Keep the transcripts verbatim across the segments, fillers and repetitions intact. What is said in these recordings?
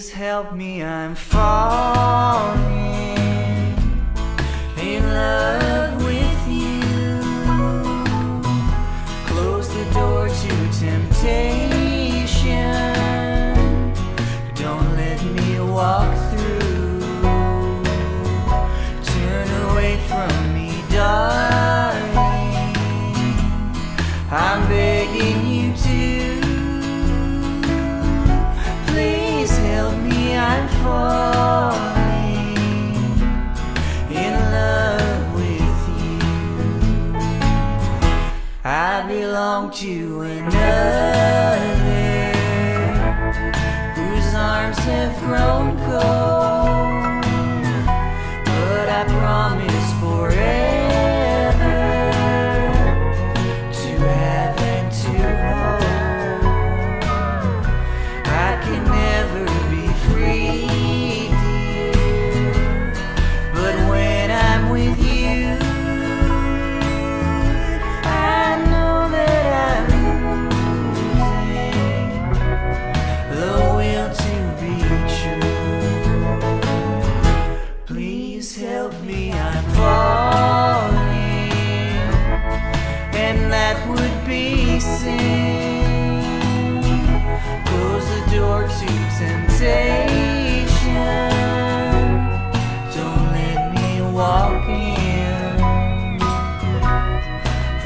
Please help me, I'm falling in love with you. Close the door to temptation, don't let me walk through. Turn away from me, darling, I'm begging you to. I'm falling in love with you. I belong to another whose arms have grown cold, but I promise forever to have and to hold. I can never be free, dear, but when I'm with you, I know that I'm losing the will to be true. Please help me, I'm falling, and that would be sin. Close the door to temptation, don't let me walk in,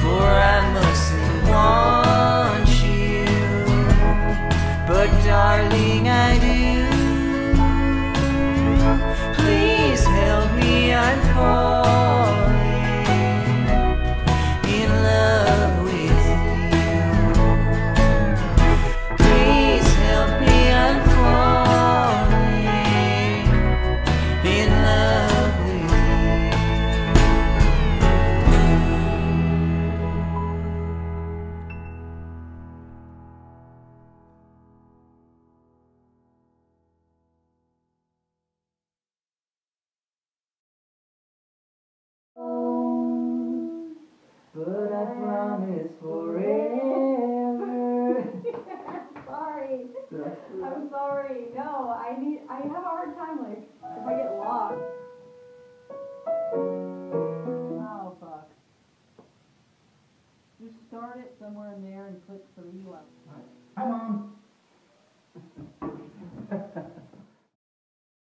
for I mustn't want you, but darling I do. Please help me, I'm falling in love with you. But I promise forever. Sorry. I'm sorry. No, I need I have a hard time, like, if I get lost. Oh fuck. Just start it somewhere in there and click three left.